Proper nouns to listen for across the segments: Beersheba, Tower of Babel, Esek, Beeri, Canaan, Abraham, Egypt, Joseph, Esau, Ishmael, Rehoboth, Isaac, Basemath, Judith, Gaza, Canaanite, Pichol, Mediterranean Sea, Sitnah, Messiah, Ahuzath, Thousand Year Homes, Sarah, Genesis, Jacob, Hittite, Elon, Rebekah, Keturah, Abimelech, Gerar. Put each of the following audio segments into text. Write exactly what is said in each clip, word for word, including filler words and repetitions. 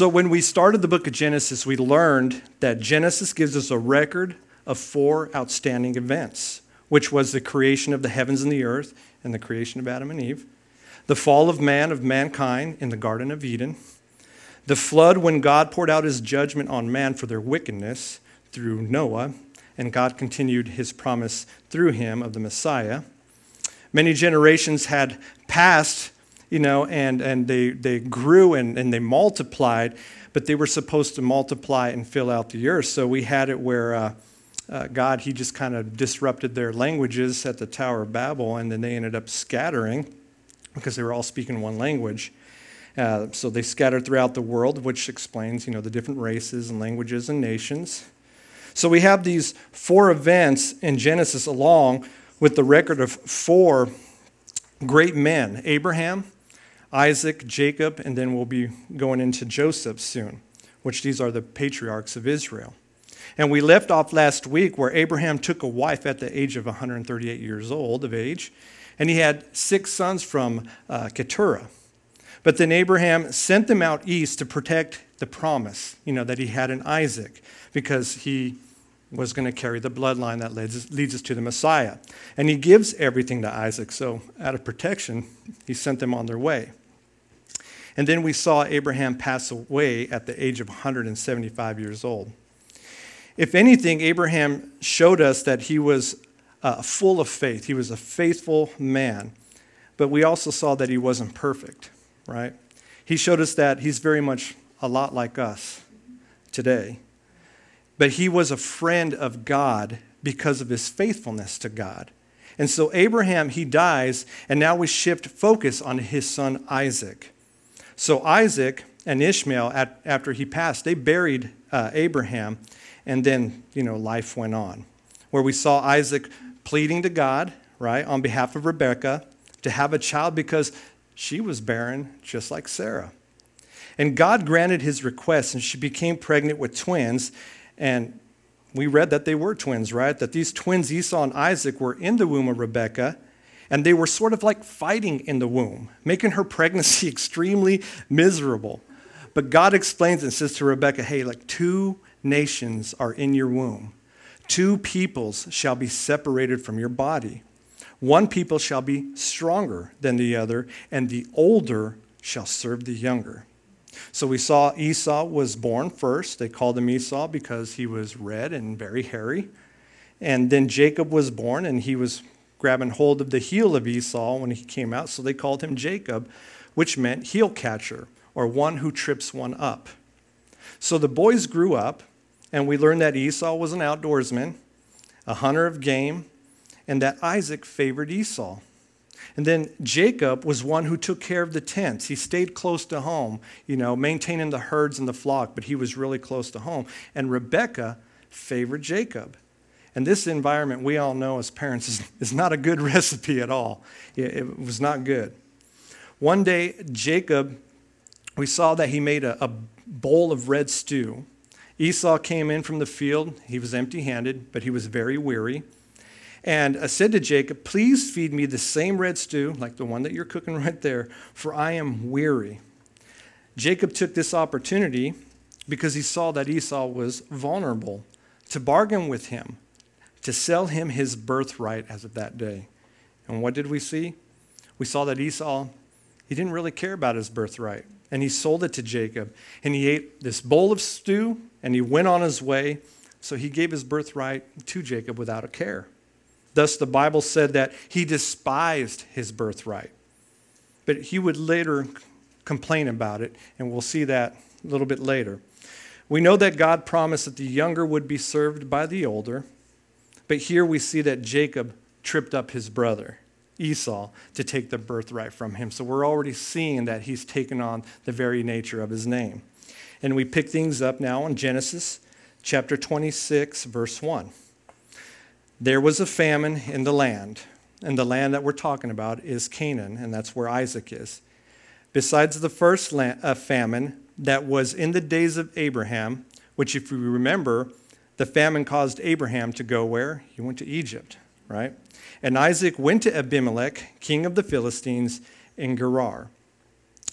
So when we started the book of Genesis, we learned that Genesis gives us a record of four outstanding events, which was the creation of the heavens and the earth and the creation of Adam and Eve, the fall of man, of mankind in the Garden of Eden, the flood when God poured out his judgment on man for their wickedness through Noah, and God continued his promise through him of the Messiah. Many generations had passed, you know, and, and they, they grew and, and they multiplied, but they were supposed to multiply and fill out the earth. So we had it where uh, uh, God, he just kind of disrupted their languages at the Tower of Babel, and then they ended up scattering because they were all speaking one language. Uh, so they scattered throughout the world, which explains, you know, the different races and languages and nations. So we have these four events in Genesis along with the record of four great men, Abraham, Isaac, Jacob, and then we'll be going into Joseph soon, which these are the patriarchs of Israel. And we left off last week where Abraham took a wife at the age of one hundred thirty-eight years old of age, and he had six sons from uh, Keturah. But then Abraham sent them out east to protect the promise, you know, that he had in Isaac, because he was going to carry the bloodline that leads, leads us to the Messiah. And he gives everything to Isaac, so out of protection, he sent them on their way. And then we saw Abraham pass away at the age of one hundred seventy-five years old. If anything, Abraham showed us that he was uh, full of faith. He was a faithful man, but we also saw that he wasn't perfect, right? He showed us that he's very much a lot like us today. But he was a friend of God because of his faithfulness to God. And so Abraham, he dies, and now we shift focus on his son Isaac. So Isaac and Ishmael, at, after he passed, they buried uh, Abraham, and then, you know, life went on, where we saw Isaac pleading to God, right, on behalf of Rebekah to have a child because she was barren just like Sarah. And God granted his request, and she became pregnant with twins. And we read that they were twins, right? That these twins, Esau and Isaac, were in the womb of Rebekah, and they were sort of like fighting in the womb, making her pregnancy extremely miserable. But God explains and says to Rebekah, hey, like two nations are in your womb. Two peoples shall be separated from your body. One people shall be stronger than the other, and the older shall serve the younger. So we saw Esau was born first. They called him Esau because he was red and very hairy. And then Jacob was born, and he was grabbing hold of the heel of Esau when he came out. So they called him Jacob, which meant heel catcher, or one who trips one up. So the boys grew up, and we learned that Esau was an outdoorsman, a hunter of game, and that Isaac favored Esau. And then Jacob was one who took care of the tents. He stayed close to home, you know, maintaining the herds and the flock, but he was really close to home. And Rebekah favored Jacob. And this environment, we all know as parents, is, is not a good recipe at all. It, it was not good. One day, Jacob, we saw that he made a, a bowl of red stew. Esau came in from the field. He was empty-handed, but he was very weary. And I said to Jacob, please feed me the same red stew, like the one that you're cooking right there, for I am weary. Jacob took this opportunity because he saw that Esau was vulnerable, to bargain with him, to sell him his birthright as of that day. And what did we see? We saw that Esau, he didn't really care about his birthright, and he sold it to Jacob. And he ate this bowl of stew, and he went on his way, so he gave his birthright to Jacob without a care. Thus, the Bible said that he despised his birthright, but he would later complain about it, and we'll see that a little bit later. We know that God promised that the younger would be served by the older, but here we see that Jacob tripped up his brother, Esau, to take the birthright from him. So we're already seeing that he's taken on the very nature of his name. And we pick things up now in Genesis chapter twenty-six, verse one. There was a famine in the land, and the land that we're talking about is Canaan, and that's where Isaac is. Besides the first land, uh, famine that was in the days of Abraham, which if you remember, the famine caused Abraham to go where? He went to Egypt, right? And Isaac went to Abimelech, king of the Philistines, in Gerar.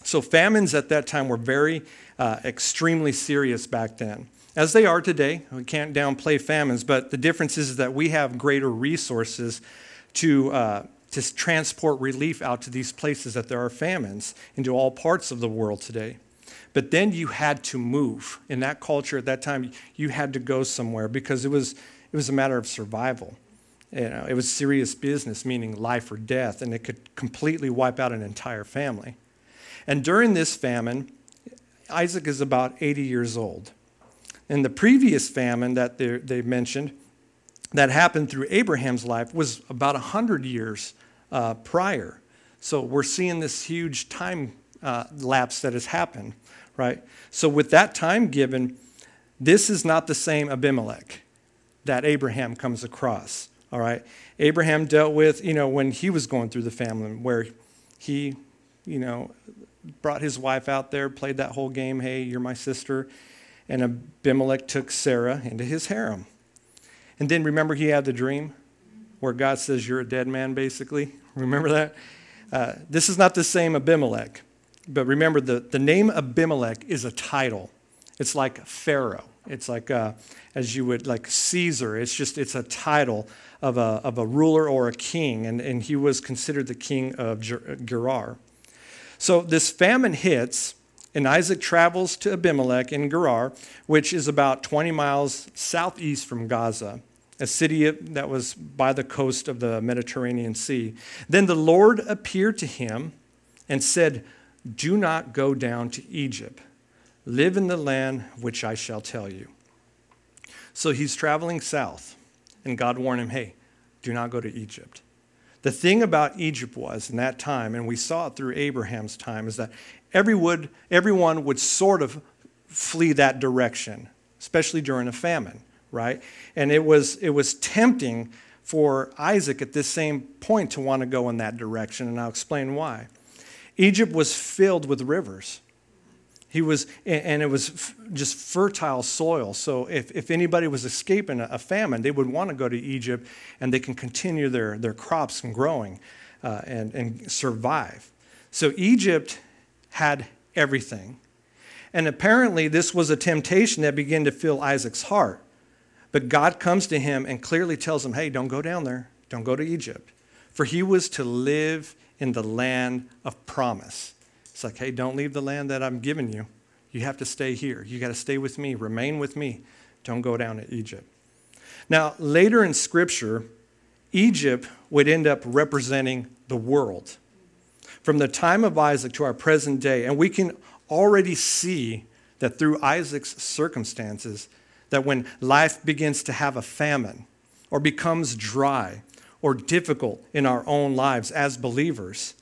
So famines at that time were very, uh, extremely serious back then, as they are today. We can't downplay famines, but the difference is that we have greater resources to, uh, to transport relief out to these places that there are famines into all parts of the world today. But then you had to move. In that culture at that time, you had to go somewhere because it was, it was a matter of survival. You know, it was serious business, meaning life or death, and it could completely wipe out an entire family. And during this famine, Isaac is about eighty years old. And the previous famine that they, they mentioned that happened through Abraham's life was about one hundred years uh, prior. So we're seeing this huge time uh, lapse that has happened, right? So with that time given, this is not the same Abimelech that Abraham comes across, all right? Abraham dealt with, you know, when he was going through the famine, where he, you know, brought his wife out there, played that whole game, hey, you're my sister, and Abimelech took Sarah into his harem. And then remember he had the dream where God says you're a dead man, basically. Remember that? Uh, this is not the same Abimelech, but remember the, the name Abimelech is a title. It's like Pharaoh. It's like, uh, as you would, like Caesar. It's just, it's a title of a, of a ruler or a king, and, and he was considered the king of Gerar. So this famine hits, and Isaac travels to Abimelech in Gerar, which is about twenty miles southeast from Gaza, a city that was by the coast of the Mediterranean Sea. Then the Lord appeared to him and said, "Do not go down to Egypt. Live in the land which I shall tell you." So he's traveling south, and God warned him, hey, do not go to Egypt. The thing about Egypt was, in that time, and we saw it through Abraham's time, is that every would, everyone would sort of flee that direction, especially during a famine, right? And it was, it was tempting for Isaac at this same point to want to go in that direction, and I'll explain why. Egypt was filled with rivers. He was, and it was just fertile soil. So if, if anybody was escaping a famine, they would want to go to Egypt, and they can continue their, their crops and growing uh, and, and survive. So Egypt had everything. And apparently this was a temptation that began to fill Isaac's heart. But God comes to him and clearly tells him, hey, don't go down there. Don't go to Egypt. For he was to live in the land of promise. It's like, hey, don't leave the land that I'm giving you. You have to stay here. You got to stay with me. Remain with me. Don't go down to Egypt. Now, later in Scripture, Egypt would end up representing the world. From the time of Isaac to our present day, and we can already see that through Isaac's circumstances, that when life begins to have a famine or becomes dry or difficult in our own lives as believers,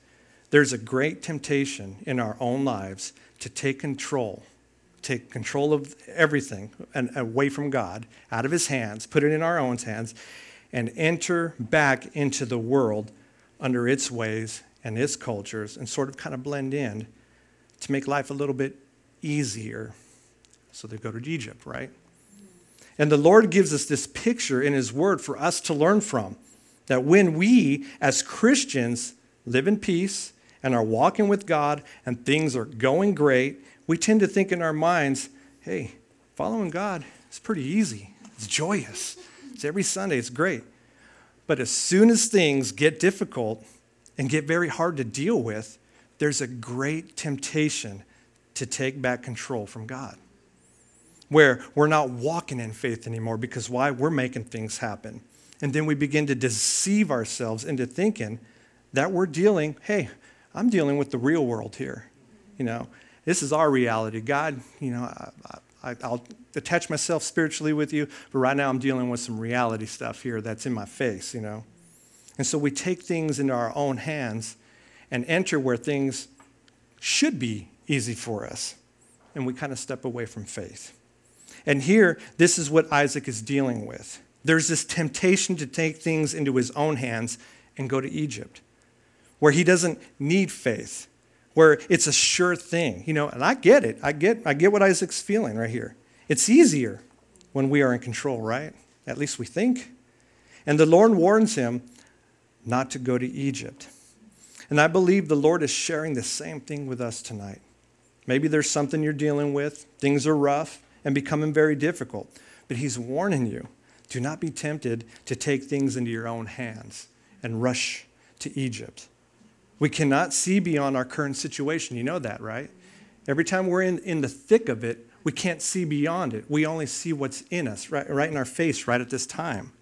there's a great temptation in our own lives to take control, take control of everything and away from God, out of his hands, put it in our own hands, and enter back into the world under its ways and its cultures and sort of kind of blend in to make life a little bit easier. So they go to Egypt, right? And the Lord gives us this picture in his word for us to learn from, that when we as Christians live in peace and are walking with God, and things are going great, we tend to think in our minds, hey, following God is pretty easy. It's joyous. It's every Sunday. It's great. But as soon as things get difficult and get very hard to deal with, there's a great temptation to take back control from God, where we're not walking in faith anymore because why? We're making things happen. And then we begin to deceive ourselves into thinking that we're dealing, hey, I'm dealing with the real world here. You know, this is our reality. God, you know, I, I, I'll attach myself spiritually with you, but right now I'm dealing with some reality stuff here that's in my face, you know. And so we take things into our own hands and enter where things should be easy for us, and we kind of step away from faith. And here, this is what Isaac is dealing with. There's this temptation to take things into his own hands and go to Egypt, where he doesn't need faith, where it's a sure thing, you know, and I get it. I get, I get what Isaac's feeling right here. It's easier when we are in control, right? At least we think. And the Lord warns him not to go to Egypt. And I believe the Lord is sharing the same thing with us tonight. Maybe there's something you're dealing with. Things are rough and becoming very difficult. But he's warning you, do not be tempted to take things into your own hands and rush to Egypt. We cannot see beyond our current situation. You know that, right? Every time we're in, in the thick of it, we can't see beyond it. We only see what's in us, right, right in our face, right at this time.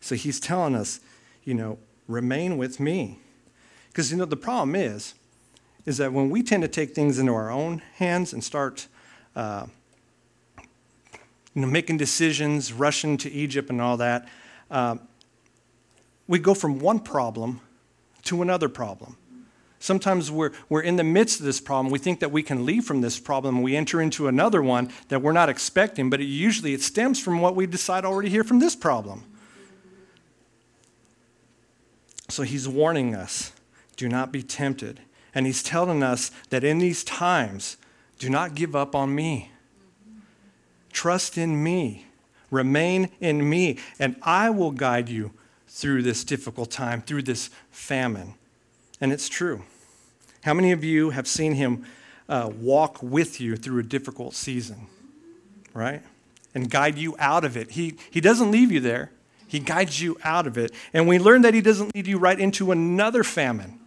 So he's telling us, you know, remain with me. Because, you know, the problem is, is that when we tend to take things into our own hands and start uh, you know, making decisions, rushing to Egypt and all that, uh, we go from one problem to another problem. Sometimes we're, we're in the midst of this problem. We think that we can leave from this problem. We enter into another one that we're not expecting, but it usually it stems from what we decide already here from this problem. So he's warning us, do not be tempted. And he's telling us that in these times, do not give up on me. Trust in me. Remain in me, and I will guide you through this difficult time, through this famine. And it's true. How many of you have seen him uh, walk with you through a difficult season, right? And guide you out of it. He, he doesn't leave you there. He guides you out of it. And we learn that he doesn't lead you right into another famine.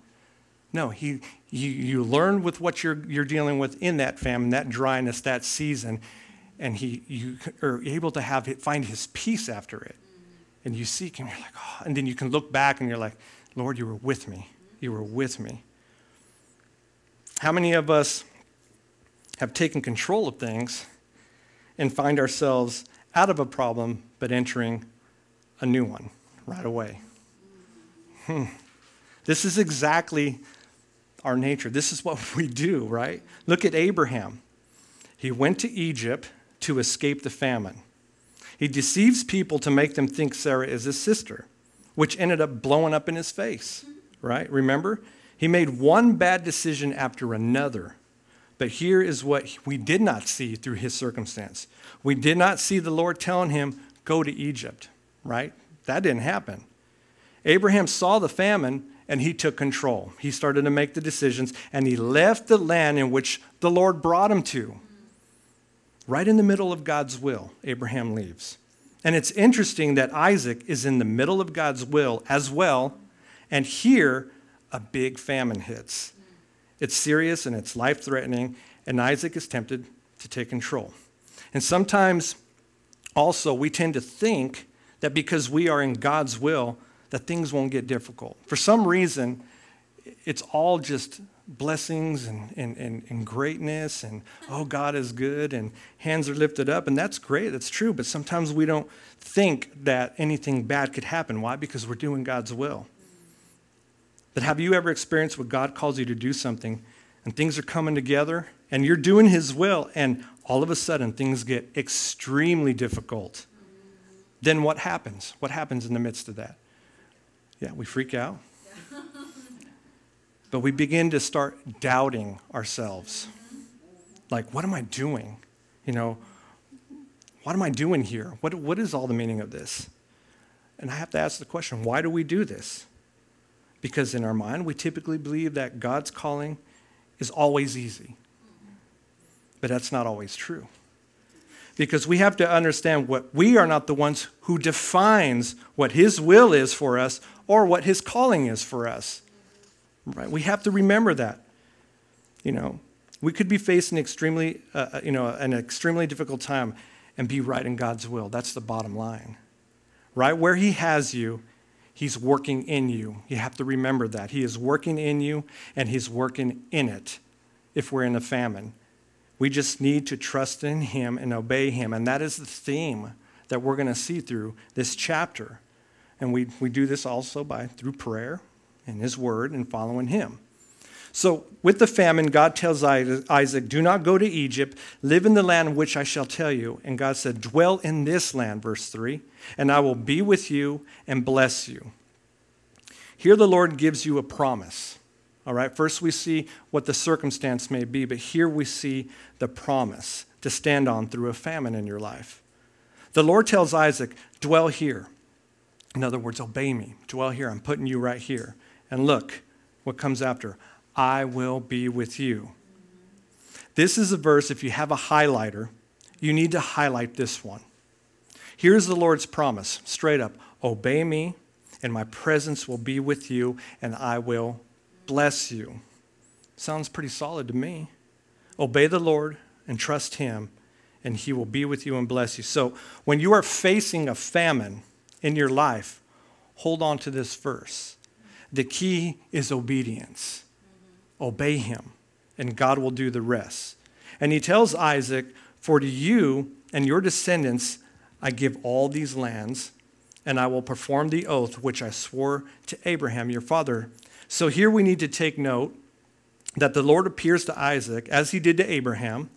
No, he, you, you learn with what you're, you're dealing with in that famine, that dryness, that season, and he, you are able to have it, find his peace after it. And you seek him, you're like, oh, and then you can look back and you're like, Lord, you were with me. You were with me. How many of us have taken control of things and find ourselves out of a problem but entering a new one right away? Hmm. This is exactly our nature. This is what we do, right? Look at Abraham. He went to Egypt to escape the famine. He deceives people to make them think Sarah is his sister, which ended up blowing up in his face, right? Remember? He made one bad decision after another. But here is what we did not see through his circumstance. We did not see the Lord telling him, go to Egypt, right? That didn't happen. Abraham saw the famine, and he took control. He started to make the decisions, and he left the land in which the Lord brought him to. Right in the middle of God's will, Abraham leaves. And it's interesting that Isaac is in the middle of God's will as well, and here a big famine hits. It's serious and it's life-threatening, and Isaac is tempted to take control. And sometimes also we tend to think that because we are in God's will, that things won't get difficult. For some reason, it's all just blessings and, and, and, and greatness and, oh, God is good and hands are lifted up. And that's great. That's true. But sometimes we don't think that anything bad could happen. Why? Because we're doing God's will. But have you ever experienced what God calls you to do something and things are coming together and you're doing his will and all of a sudden things get extremely difficult? Then what happens? What happens in the midst of that? Yeah, we freak out. But we begin to start doubting ourselves. Like, what am I doing? You know, what am I doing here? What, what is all the meaning of this? And I have to ask the question, why do we do this? Because in our mind, we typically believe that God's calling is always easy. But that's not always true. Because we have to understand what we are not the ones who defines what his will is for us or what his calling is for us. Right? We have to remember that. You know, we could be facing extremely, uh, you know, an extremely difficult time and be right in God's will. That's the bottom line. Right where he has you, he's working in you. You have to remember that. He is working in you and he's working in it if we're in a famine. We just need to trust in him and obey him. And that is the theme that we're going to see through this chapter. And we, we do this also by through prayer and his word and following him. So with the famine, God tells Isaac, do not go to Egypt. Live in the land which I shall tell you. And God said, dwell in this land, verse three, and I will be with you and bless you. Here the Lord gives you a promise. All right, first we see what the circumstance may be, but here we see the promise to stand on through a famine in your life. The Lord tells Isaac, dwell here. In other words, obey me. Dwell here. I'm putting you right here. And look, what comes after? I will be with you. This is a verse, if you have a highlighter, you need to highlight this one. Here's the Lord's promise, straight up. Obey me, and my presence will be with you, and I will bless you. Sounds pretty solid to me. Obey the Lord and trust him, and he will be with you and bless you. So when you are facing a famine in your life, hold on to this verse. The key is obedience. Obey him, and God will do the rest. And he tells Isaac, for to you and your descendants I give all these lands, and I will perform the oath which I swore to Abraham your father. So here we need to take note that the Lord appears to Isaac as he did to Abraham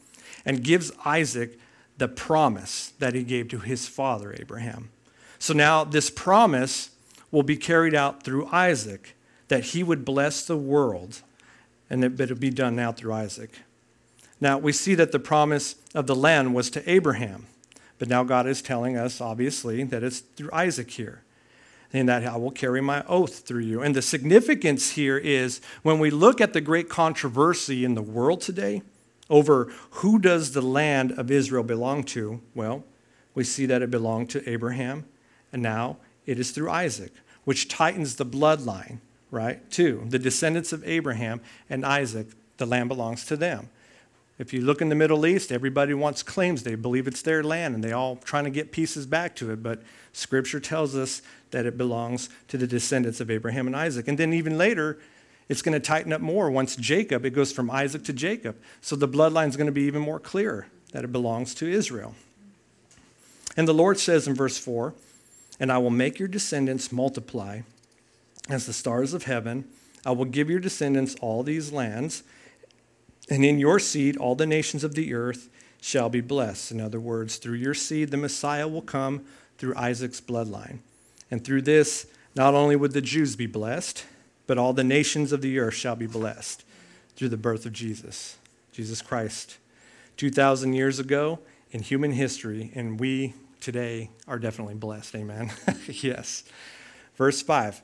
and gives Isaac the promise that he gave to his father Abraham. So now this promise will be carried out through Isaac, that he would bless the world, and it would be done now through Isaac. Now, we see that the promise of the land was to Abraham, but now God is telling us, obviously, that it's through Isaac here, and that I will carry my oath through you. And the significance here is, when we look at the great controversy in the world today over who does the land of Israel belong to, well, we see that it belonged to Abraham, and now it is through Isaac, which tightens the bloodline, right? Two, the descendants of Abraham and Isaac, the land belongs to them. If you look in the Middle East, everybody wants claims. They believe it's their land, and they all trying to get pieces back to it. But Scripture tells us that it belongs to the descendants of Abraham and Isaac. And then even later, it's going to tighten up more. Once Jacob, it goes from Isaac to Jacob. So the bloodline is going to be even more clear that it belongs to Israel. And the Lord says in verse four, and I will make your descendants multiply as the stars of heaven. I will give your descendants all these lands, and in your seed all the nations of the earth shall be blessed. In other words, through your seed, the Messiah will come through Isaac's bloodline. And through this, not only would the Jews be blessed, but all the nations of the earth shall be blessed through the birth of Jesus, Jesus Christ. two thousand years ago in human history, and we today are definitely blessed. Amen. Yes. Verse five,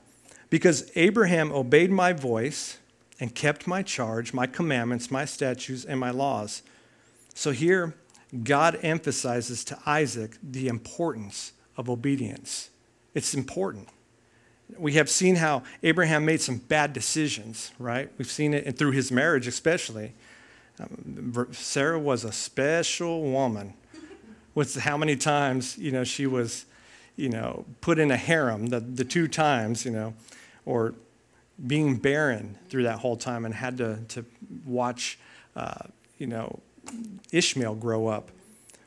because Abraham obeyed my voice and kept my charge, my commandments, my statutes, and my laws. So here, God emphasizes to Isaac the importance of obedience. It's important. We have seen how Abraham made some bad decisions, right? We've seen it through his marriage, especially. Um, Sarah was a special woman. With how many times, you know, she was, you know, put in a harem, the, the two times, you know, or being barren through that whole time and had to, to watch, uh, you know, Ishmael grow up.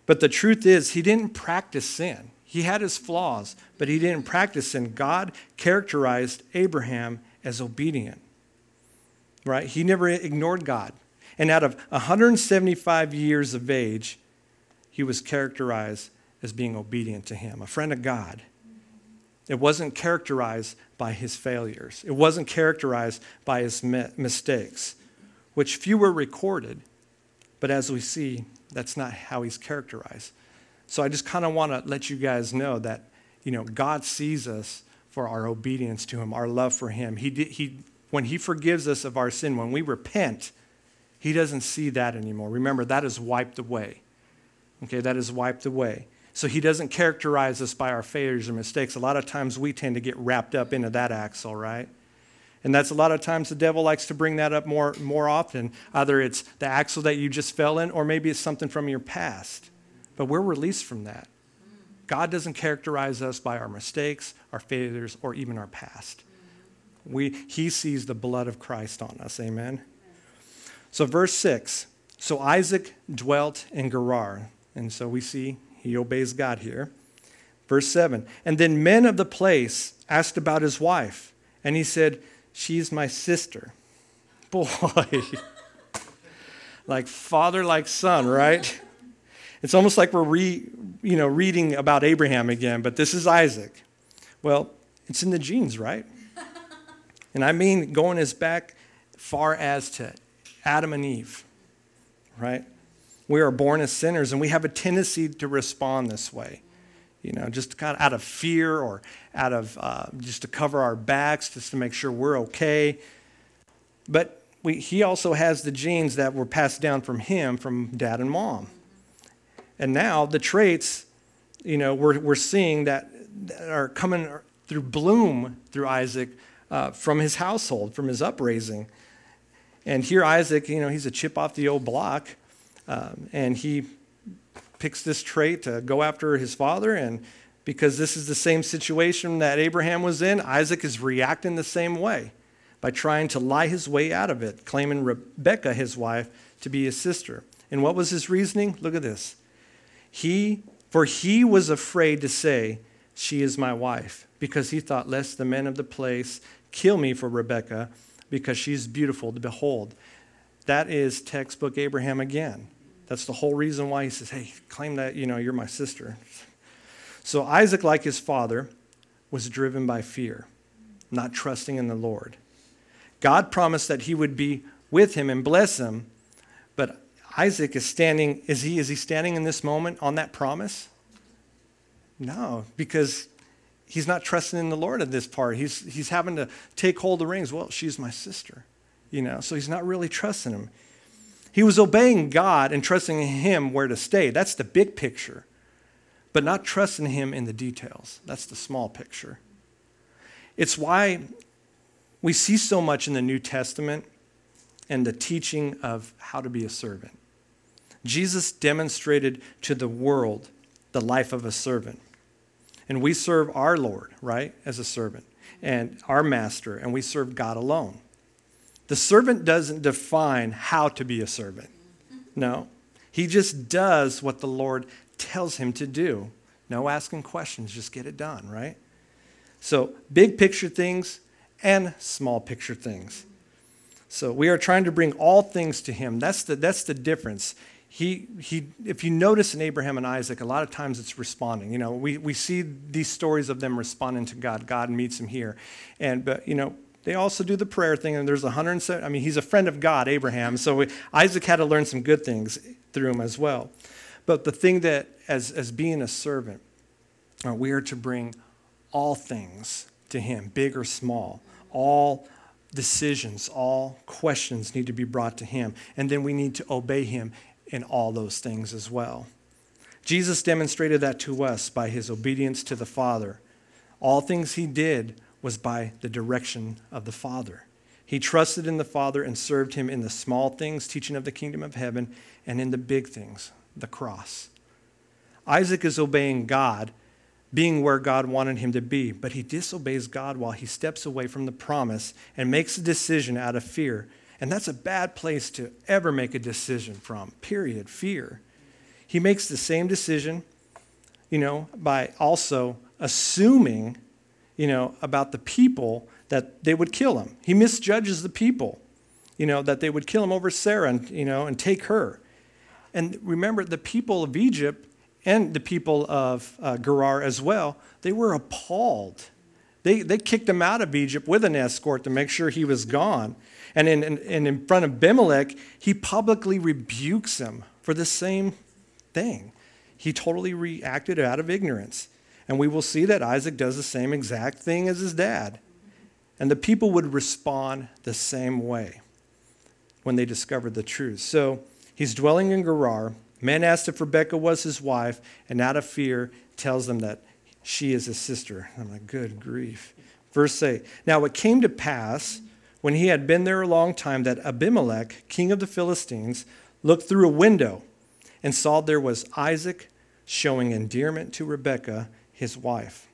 But the truth is, he didn't practice sin. He had his flaws, but he didn't practice sin. God characterized Abraham as obedient, right? He never ignored God. And out of one hundred seventy-five years of age, he was characterized as being obedient to him, a friend of God. It wasn't characterized by his failures. It wasn't characterized by his mistakes, which few were recorded. But as we see, that's not how he's characterized. So I just kind of want to let you guys know that, you know, God sees us for our obedience to him, our love for him. He, did, he, when he forgives us of our sin, when we repent, he doesn't see that anymore. Remember, that is wiped away. Okay, that is wiped away. So he doesn't characterize us by our failures or mistakes. A lot of times we tend to get wrapped up into that axle, right? And that's a lot of times the devil likes to bring that up more, more often. Either it's the axle that you just fell in, or maybe it's something from your past. But we're released from that. God doesn't characterize us by our mistakes, our failures, or even our past. We, he sees the blood of Christ on us, amen? So verse six, so Isaac dwelt in Gerar. And so we see he obeys God here. Verse seven, and then men of the place asked about his wife, and he said, she's my sister. Boy, like father, like son, right? It's almost like we're re, you know, reading about Abraham again, but this is Isaac. Well, it's in the genes, right? And I mean going as back far as to Adam and Eve, right? We are born as sinners, and we have a tendency to respond this way, you know, just kind of out of fear or out of uh, just to cover our backs, just to make sure we're okay. But we, he also has the genes that were passed down from him, from dad and mom. And now the traits, you know, we're, we're seeing that are coming through bloom through Isaac uh, from his household, from his upraising. And here Isaac, you know, he's a chip off the old block, um, and he picks this trait to go after his father. And because this is the same situation that Abraham was in, Isaac is reacting the same way by trying to lie his way out of it, claiming Rebekah, his wife, to be his sister. And what was his reasoning? Look at this. He, for he was afraid to say, she is my wife, because he thought, lest the men of the place kill me for Rebekah, because she's beautiful to behold. That is textbook Abraham again. That's the whole reason why he says, hey, claim that, you know, you're my sister. So Isaac, like his father, was driven by fear, not trusting in the Lord. God promised that he would be with him and bless him, but Isaac is standing, is he, is he standing in this moment on that promise? No, because he's not trusting in the Lord at this part. He's, he's having to take hold of the reins. Well, she's my sister, you know, so he's not really trusting him. He was obeying God and trusting him where to stay. That's the big picture, but not trusting him in the details. That's the small picture. It's why we see so much in the New Testament and the teaching of how to be a servant. Jesus demonstrated to the world the life of a servant. And we serve our Lord, right, as a servant, and our master, and we serve God alone. The servant doesn't define how to be a servant. No, he just does what the Lord tells him to do. No asking questions, just get it done, right? So big picture things and small picture things. So we are trying to bring all things to him. That's the, that's the difference. He, he, if you notice in Abraham and Isaac, a lot of times it's responding. You know, we, we see these stories of them responding to God. God meets him here. And, but, you know, they also do the prayer thing, and there's one hundred seven. I mean, he's a friend of God, Abraham. So we, Isaac had to learn some good things through him as well. But the thing that, as, as being a servant, uh, we are to bring all things to him, big or small. All decisions, all questions need to be brought to him. And then we need to obey him in all those things as well. Jesus demonstrated that to us by his obedience to the Father. All things he did was by the direction of the Father. He trusted in the Father and served him in the small things, teaching of the kingdom of heaven, and in the big things, the cross. Isaac is obeying God, being where God wanted him to be, but he disobeys God while he steps away from the promise and makes a decision out of fear. And that's a bad place to ever make a decision from, period, fear. He makes the same decision, you know, by also assuming, you know, about the people that they would kill him. He misjudges the people, you know, that they would kill him over Sarah and, you know, and take her. And remember, the people of Egypt and the people of uh, Gerar as well, they were appalled. They, they kicked him out of Egypt with an escort to make sure he was gone. And in, in, and in front of Abimelech, he publicly rebukes him for the same thing. He totally reacted out of ignorance. And we will see that Isaac does the same exact thing as his dad. And the people would respond the same way when they discovered the truth. So he's dwelling in Gerar. Men asked if Rebekah was his wife, and out of fear tells them that she is his sister. I'm like, good grief. Verse eight, now it came to pass, when he had been there a long time, that Abimelech, king of the Philistines, looked through a window and saw there was Isaac showing endearment to Rebekah, his wife.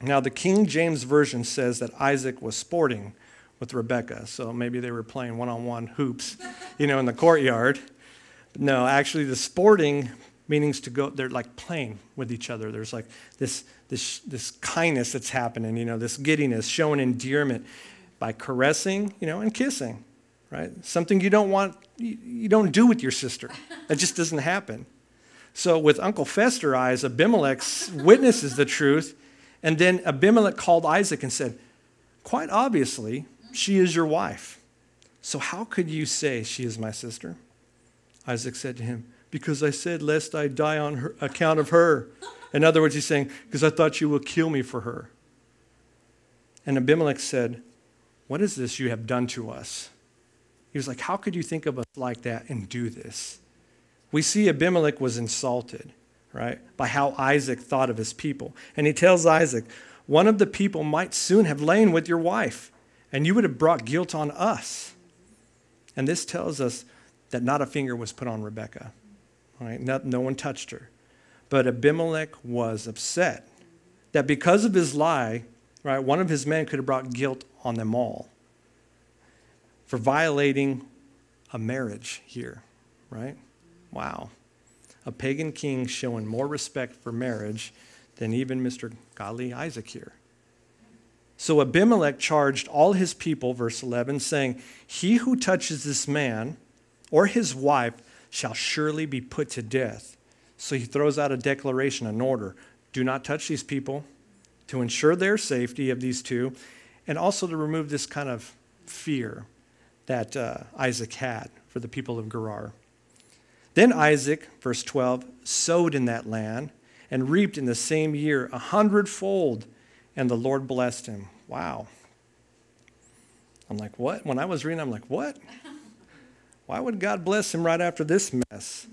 Now the King James Version says that Isaac was sporting with Rebekah, so maybe they were playing one-on-one hoops, you know, in the courtyard. But no, actually the sporting meanings to go, they're like playing with each other. There's like this, this, this kindness that's happening, you know, this giddiness, showing endearment by caressing, you know, and kissing, right? Something you don't want, you don't do with your sister. That just doesn't happen. So with Uncle Fester eyes, Abimelech witnesses the truth, and then Abimelech called Isaac and said, quite obviously, she is your wife. So how could you say she is my sister? Isaac said to him, because I said, lest I die on her account of her. In other words, he's saying, because I thought you would kill me for her. And Abimelech said, what is this you have done to us? He was like, how could you think of us like that and do this? We see Abimelech was insulted, right, by how Isaac thought of his people. And he tells Isaac, one of the people might soon have lain with your wife, and you would have brought guilt on us. And this tells us that not a finger was put on Rebekah. Right? No, no one touched her. But Abimelech was upset that because of his lie, right, one of his men could have brought guilt on them all for violating a marriage here, right? Wow. A pagan king showing more respect for marriage than even Mister Godly Isaac here. So Abimelech charged all his people, verse eleven, saying, he who touches this man or his wife shall surely be put to death. So he throws out a declaration, an order. Do not touch these people, to ensure their safety of these two, and also to remove this kind of fear that uh, Isaac had for the people of Gerar. Then Isaac, verse twelve, sowed in that land and reaped in the same year a hundredfold, and the Lord blessed him. Wow. I'm like, what? When I was reading, I'm like, what? Why would God bless him right after this mess?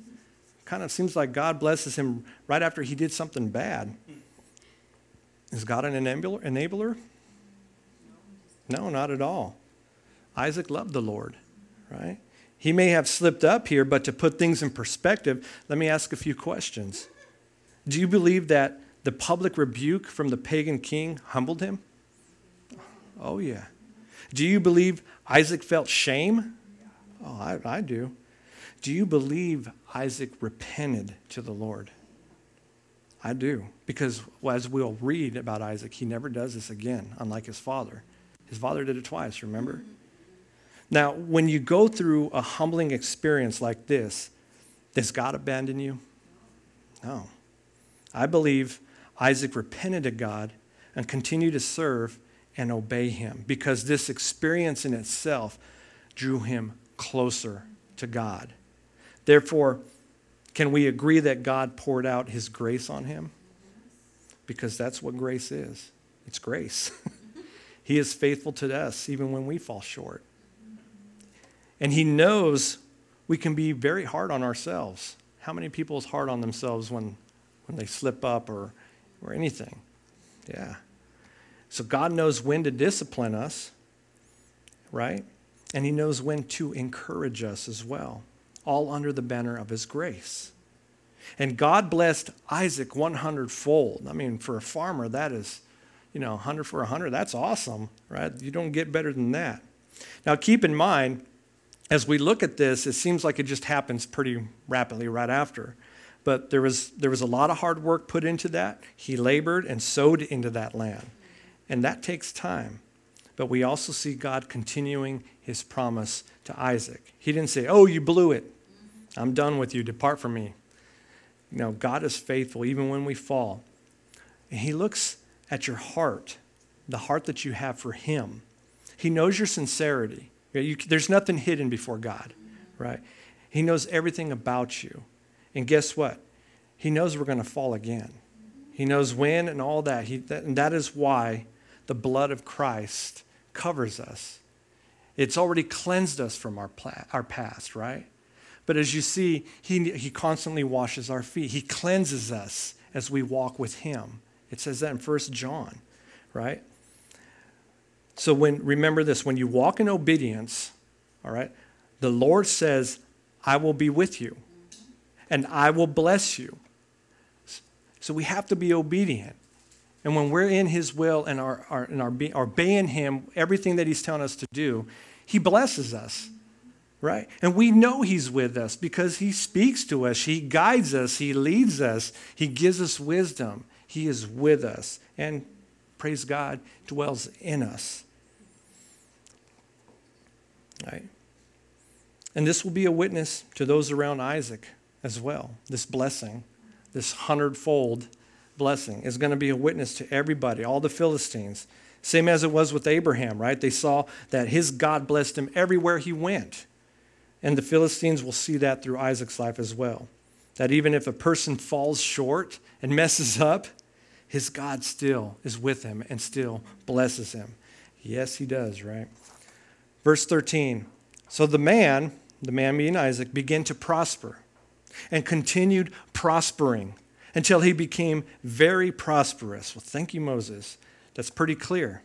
Kind of seems like God blesses him right after he did something bad. Is God an enabler? No, not at all. Isaac loved the Lord, right? He may have slipped up here, but to put things in perspective, let me ask a few questions. Do you believe that the public rebuke from the pagan king humbled him? Oh, yeah. Do you believe Isaac felt shame? Oh, I, I do. Do you believe Isaac repented to the Lord? I do, because as we'll read about Isaac, he never does this again, unlike his father. His father did it twice, remember? Now, when you go through a humbling experience like this, does God abandon you? No. I believe Isaac repented to God and continued to serve and obey him, because this experience in itself drew him closer to God. Therefore, can we agree that God poured out his grace on him? Because that's what grace is. It's grace. He is faithful to us even when we fall short. And he knows we can be very hard on ourselves. How many people is hard on themselves when, when they slip up or, or anything? Yeah. So God knows when to discipline us, right? And he knows when to encourage us as well, all under the banner of his grace. And God blessed Isaac one hundredfold. I mean, for a farmer, that is, you know, one hundred for one hundred, that's awesome, right? You don't get better than that. Now, keep in mind, as we look at this, it seems like it just happens pretty rapidly right after. But there was, there was a lot of hard work put into that. He labored and sowed into that land. And that takes time. But we also see God continuing his promise to Isaac. He didn't say, oh, you blew it. I'm done with you. Depart from me. No, God is faithful even when we fall. And he looks at your heart, the heart that you have for him. He knows your sincerity. You, there's nothing hidden before God, right? He knows everything about you. And guess what? He knows we're going to fall again. He knows when and all that. He, that. And that is why the blood of Christ covers us. It's already cleansed us from our, our past, right? But as you see, he, he constantly washes our feet. He cleanses us as we walk with him. It says that in First John, right? So when, remember this, when you walk in obedience, all right, the Lord says, I will be with you and I will bless you. So we have to be obedient. And when we're in his will and are, are, and are be, obeying him, everything that he's telling us to do, he blesses us, right? And we know he's with us because he speaks to us. He guides us. He leads us. He gives us wisdom. He is with us and, praise God, dwells in us. Right. And this will be a witness to those around Isaac as well. This blessing, this hundredfold blessing is going to be a witness to everybody, all the Philistines. Same as it was with Abraham, right? They saw that his God blessed him everywhere he went. And the Philistines will see that through Isaac's life as well. That even if a person falls short and messes up, his God still is with him and still blesses him. Yes, he does, right? Verse thirteen, So the man, the man being Isaac, began to prosper and continued prospering until he became very prosperous. Well, thank you, Moses. That's pretty clear.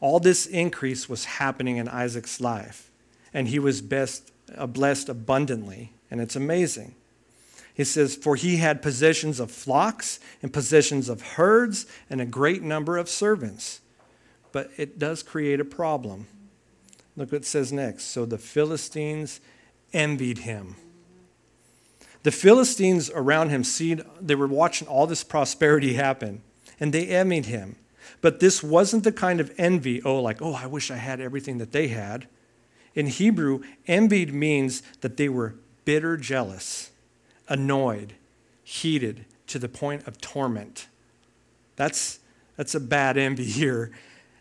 All this increase was happening in Isaac's life, and he was best, uh, blessed abundantly, and it's amazing. He says, for he had possessions of flocks and possessions of herds and a great number of servants. But it does create a problem. Look what it says next. So the Philistines envied him. The Philistines around him, see, they were watching all this prosperity happen, and they envied him. But this wasn't the kind of envy, oh, like, oh, I wish I had everything that they had. In Hebrew, envied means that they were bitter, jealous, annoyed, heated, to the point of torment. That's, that's a bad envy here.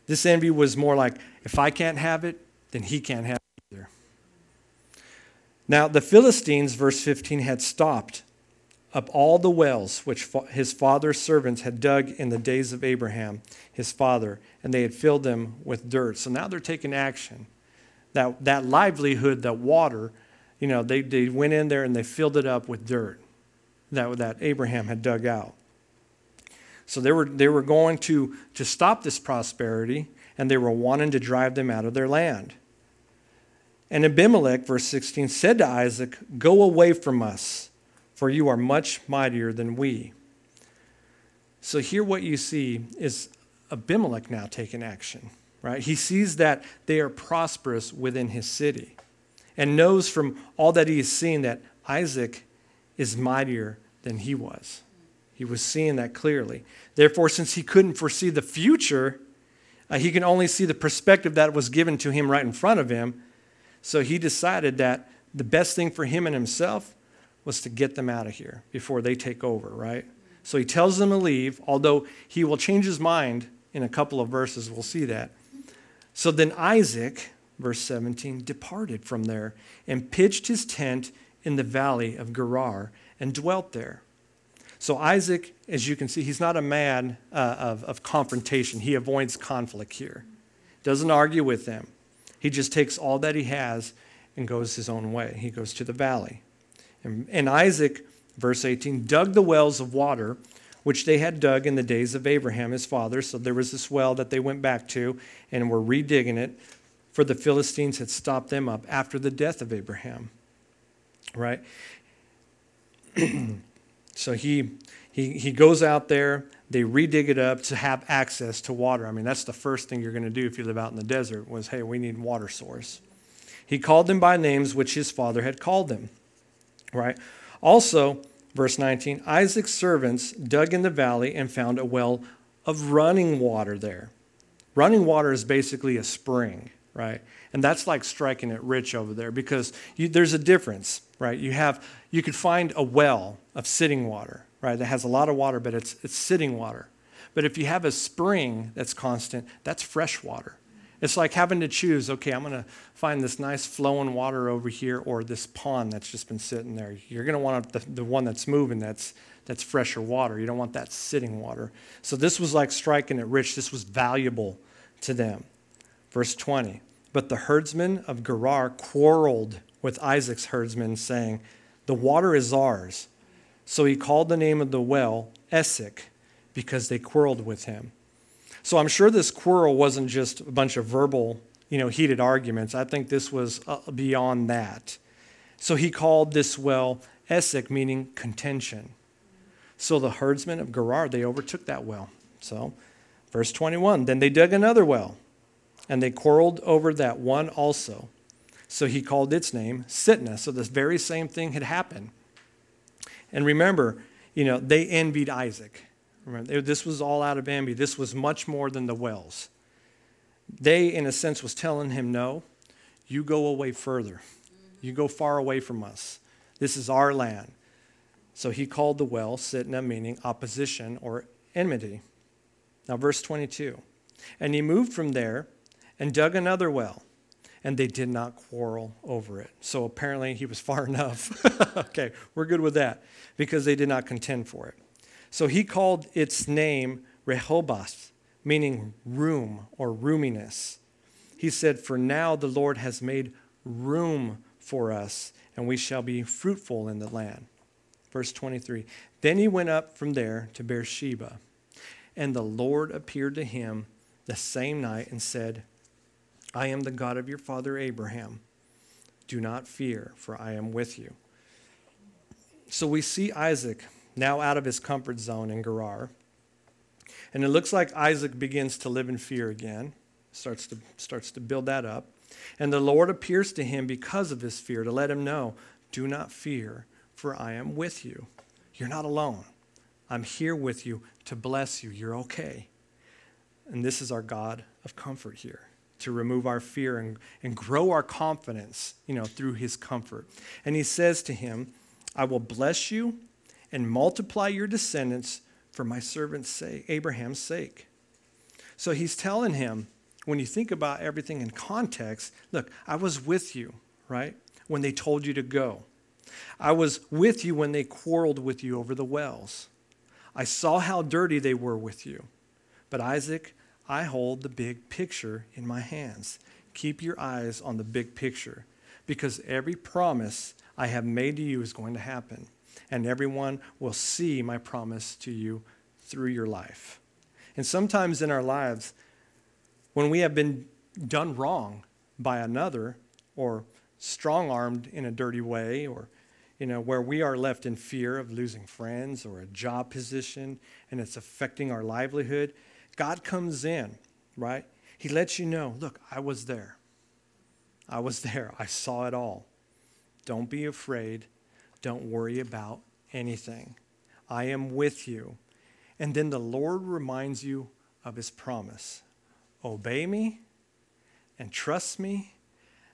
This envy was more like, if I can't have it, then he can't have it either. Now, the Philistines, verse fifteen, had stopped up all the wells which his father's servants had dug in the days of Abraham, his father, and they had filled them with dirt. So now they're taking action. That, that livelihood, that water, you know, they, they went in there and they filled it up with dirt that, that Abraham had dug out. So they were, they were going to, to stop this prosperity, and they were wanting to drive them out of their land. And Abimelech, verse sixteen, said to Isaac, go away from us, for you are much mightier than we. So here what you see is Abimelech now taking action, right? He sees that they are prosperous within his city and knows from all that he has seen that Isaac is mightier than he was. He was seeing that clearly. Therefore, since he couldn't foresee the future, uh, he can only see the perspective that was given to him right in front of him. So he decided that the best thing for him and himself was to get them out of here before they take over, right? So he tells them to leave, although he will change his mind in a couple of verses. We'll see that. So then Isaac, verse seventeen, departed from there and pitched his tent in the valley of Gerar and dwelt there. So Isaac, as you can see, he's not a man uh, of, of confrontation. He avoids conflict here. Doesn't argue with them. He just takes all that he has and goes his own way. He goes to the valley. And, and Isaac, verse eighteen, dug the wells of water, which they had dug in the days of Abraham, his father. So there was this well that they went back to and were redigging it, for the Philistines had stopped them up after the death of Abraham, right? So he, he, he goes out there, they redig it up to have access to water. I mean, that's the first thing you're going to do if you live out in the desert was, hey, we need water source. He called them by names which his father had called them, right? Also, verse nineteen, Isaac's servants dug in the valley and found a well of running water there. Running water is basically a spring, right? And that's like striking it rich over there because you, there's a difference, right? You have, you could find a well of sitting water, right? That has a lot of water, but it's, it's sitting water. But if you have a spring that's constant, that's fresh water. It's like having to choose, okay, I'm going to find this nice flowing water over here or this pond that's just been sitting there. You're going to want the, the one that's moving, that's, that's fresher water. You don't want that sitting water. So this was like striking it rich. This was valuable to them. Verse twenty, but the herdsmen of Gerar quarreled with Isaac's herdsmen, saying, the water is ours. So he called the name of the well Esek, because they quarreled with him. So I'm sure this quarrel wasn't just a bunch of verbal, you know, heated arguments. I think this was beyond that. So he called this well Esek, meaning contention. So the herdsmen of Gerar, they overtook that well. So verse twenty-one, then they dug another well, and they quarreled over that one also. So he called its name Sitnah. So this very same thing had happened. And remember, you know, they envied Isaac. Remember, this was all out of envy. This was much more than the wells. They, in a sense, was telling him, no, you go away further. You go far away from us. This is our land. So he called the well Sitnah, meaning opposition or enmity. Now, verse twenty-two, and he moved from there and dug another well, and they did not quarrel over it. So apparently he was far enough. Okay, we're good with that, because they did not contend for it. So he called its name Rehoboth, meaning room or roominess. He said, for now the Lord has made room for us, and we shall be fruitful in the land. Verse twenty-three, then he went up from there to Beersheba, and the Lord appeared to him the same night and said, I am the God of your father Abraham. Do not fear, for I am with you. So we see Isaac now out of his comfort zone in Gerar. And it looks like Isaac begins to live in fear again, starts to, starts to build that up. And the Lord appears to him because of his fear to let him know, do not fear, for I am with you. You're not alone. I'm here with you to bless you. You're okay. And this is our God of comfort here, to remove our fear and, and grow our confidence, you know, through his comfort. And he says to him, I will bless you and multiply your descendants for my servant's sake, Abraham's sake. So he's telling him, when you think about everything in context, look, I was with you, right, when they told you to go. I was with you when they quarreled with you over the wells. I saw how dirty they were with you. But Isaac, I hold the big picture in my hands. Keep your eyes on the big picture, because every promise I have made to you is going to happen, and everyone will see my promise to you through your life. And sometimes in our lives, when we have been done wrong by another, or strong-armed in a dirty way, or you know, where we are left in fear of losing friends or a job position, and it's affecting our livelihood, God comes in, right? He lets you know, look, I was there. I was there. I saw it all. Don't be afraid. Don't worry about anything. I am with you. And then the Lord reminds you of his promise. Obey me and trust me,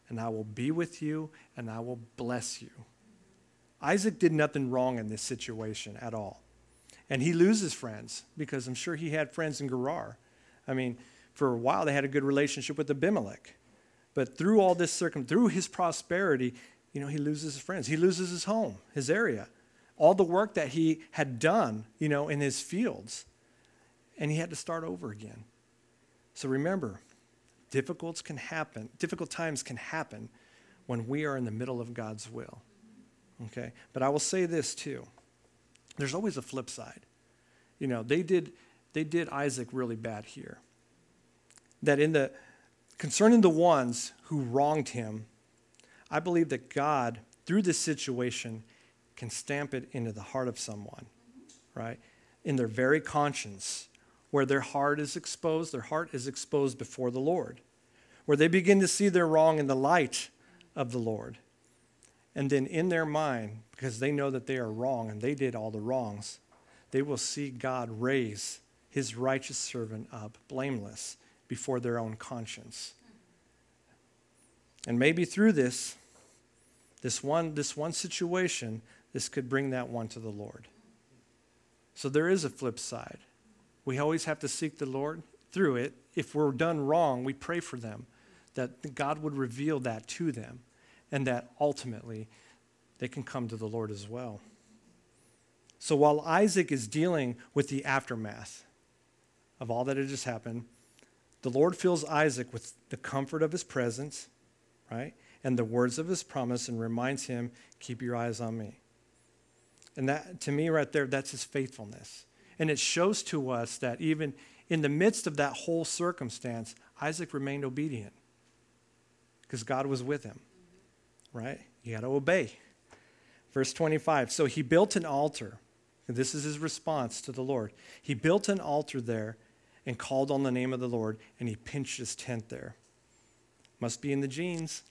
and I will be with you, and I will bless you. Isaac did nothing wrong in this situation at all. And he loses friends, because I'm sure he had friends in Gerar. I mean, for a while they had a good relationship with Abimelech. But through all this circum, through his prosperity, you know, he loses his friends. He loses his home, his area, all the work that he had done, you know, in his fields. And he had to start over again. So remember, difficult can happen, difficult times can happen when we are in the middle of God's will. Okay? But I will say this too. There's always a flip side. You know, they did, they did Isaac really bad here. That in the, concerning the ones who wronged him, I believe that God, through this situation, can stamp it into the heart of someone, right? In their very conscience, where their heart is exposed, their heart is exposed before the Lord, where they begin to see their wrong in the light of the Lord. And then in their mind, because they know that they are wrong and they did all the wrongs, they will see God raise his righteous servant up blameless before their own conscience. And maybe through this, this one, this one situation, this could bring that one to the Lord. So there is a flip side. We always have to seek the Lord through it. If we're done wrong, we pray for them, that God would reveal that to them, and that ultimately they can come to the Lord as well. So while Isaac is dealing with the aftermath of all that had just happened, the Lord fills Isaac with the comfort of his presence, right, and the words of his promise, and reminds him, keep your eyes on me. And that, to me right there, that's his faithfulness. And it shows to us that even in the midst of that whole circumstance, Isaac remained obedient because God was with him. Right? You got to obey. Verse twenty-five, so he built an altar. And this is his response to the Lord. He built an altar there and called on the name of the Lord, and he pitched his tent there. Must be in the genes.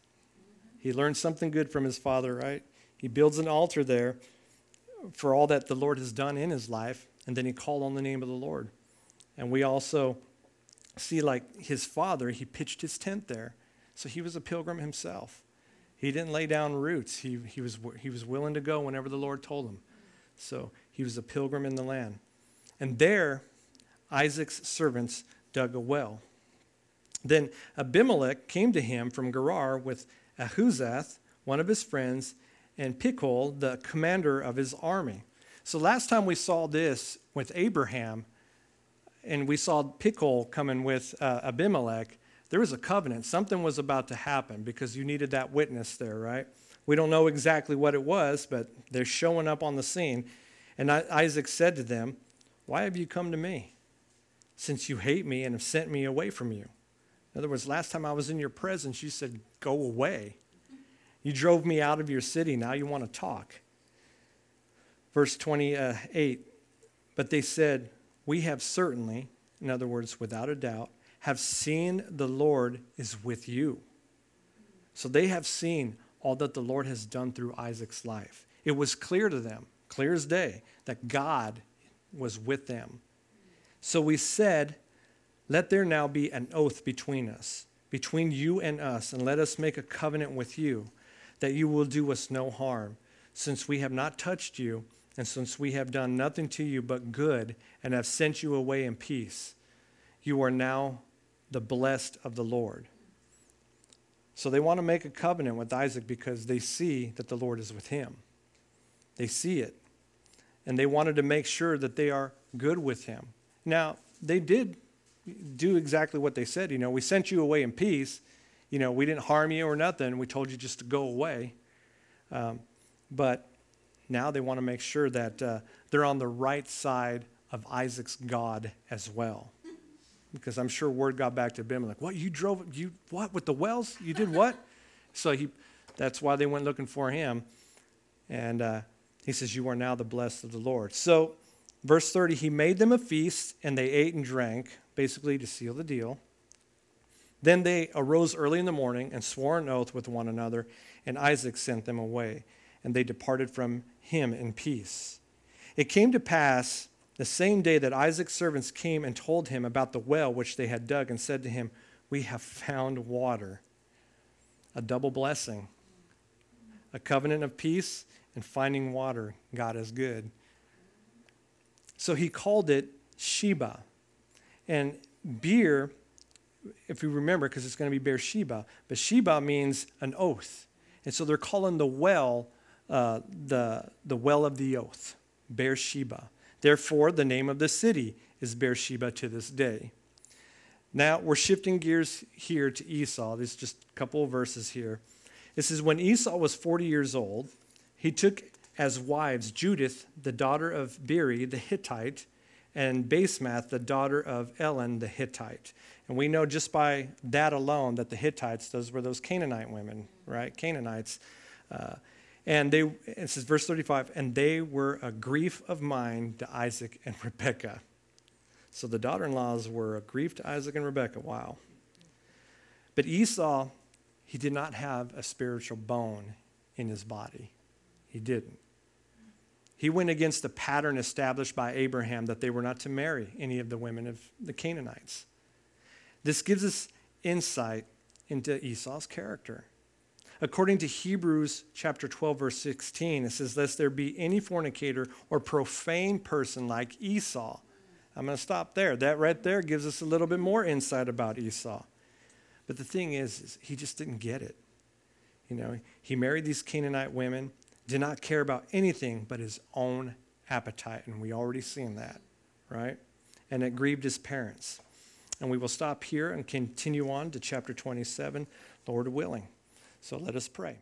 He learned something good from his father, right? He builds an altar there for all that the Lord has done in his life, and then he called on the name of the Lord. And we also see, like his father, he pitched his tent there. So he was a pilgrim himself. He didn't lay down roots. He, he, was, he was willing to go whenever the Lord told him. So he was a pilgrim in the land. And there, Isaac's servants dug a well. Then Abimelech came to him from Gerar with Ahuzath, one of his friends, and Pichol, the commander of his army. So last time we saw this with Abraham, and we saw Pichol coming with uh, Abimelech, there was a covenant. Something was about to happen because you needed that witness there, right? We don't know exactly what it was, but they're showing up on the scene. And Isaac said to them, "Why have you come to me, since you hate me and have sent me away from you? In other words, last time I was in your presence, you said, go away. You drove me out of your city. Now you want to talk." Verse twenty-eight, but they said, "We have certainly," in other words, without a doubt, "have seen the Lord is with you." So they have seen all that the Lord has done through Isaac's life. It was clear to them, clear as day, that God was with them. So we said, "Let there now be an oath between us, between you and us, and let us make a covenant with you, that you will do us no harm, since we have not touched you, and since we have done nothing to you but good, and have sent you away in peace. You are now the blessed of the Lord." So they want to make a covenant with Isaac because they see that the Lord is with him. They see it. And they wanted to make sure that they are good with him. Now, they did do exactly what they said. You know, we sent you away in peace. You know, we didn't harm you or nothing. We told you just to go away. Um, but now they want to make sure that uh, they're on the right side of Isaac's God as well. Because I'm sure word got back to Abimelech. What, you drove, you, what, with the wells? You did what? So he, that's why they went looking for him. And uh, he says, "You are now the blessed of the Lord." So verse thirty, he made them a feast, and they ate and drank, basically to seal the deal. Then they arose early in the morning and swore an oath with one another, and Isaac sent them away, and they departed from him in peace. It came to pass the same day that Isaac's servants came and told him about the well which they had dug, and said to him, "We have found water." A double blessing, a covenant of peace, and finding water. God is good. So he called it Sheba. And Beer, if you remember, because it's going to be Beersheba, but Sheba means an oath. And so they're calling the well uh, the, the well of the oath, Beersheba. Therefore, the name of the city is Beersheba to this day. Now, we're shifting gears here to Esau. There's just a couple of verses here. It says, when Esau was forty years old, he took as wives Judith, the daughter of Beeri, the Hittite, and Basemath, the daughter of Elon, the Hittite. And we know just by that alone that the Hittites, those were those Canaanite women, right? Canaanites. Uh, And they, it says, verse thirty-five, and they were a grief of mind to Isaac and Rebekah. So the daughter-in-laws were a grief to Isaac and Rebekah. Wow. But Esau, he did not have a spiritual bone in his body. He didn't. He went against the pattern established by Abraham that they were not to marry any of the women of the Canaanites. This gives us insight into Esau's character. According to Hebrews chapter twelve, verse sixteen, it says, lest there be any fornicator or profane person like Esau. I'm going to stop there. That right there gives us a little bit more insight about Esau. But the thing is, is he just didn't get it. You know, he married these Canaanite women, did not care about anything but his own appetite. And we already seen that, right? And it grieved his parents. And we will stop here and continue on to chapter twenty-seven, Lord willing. So let us pray.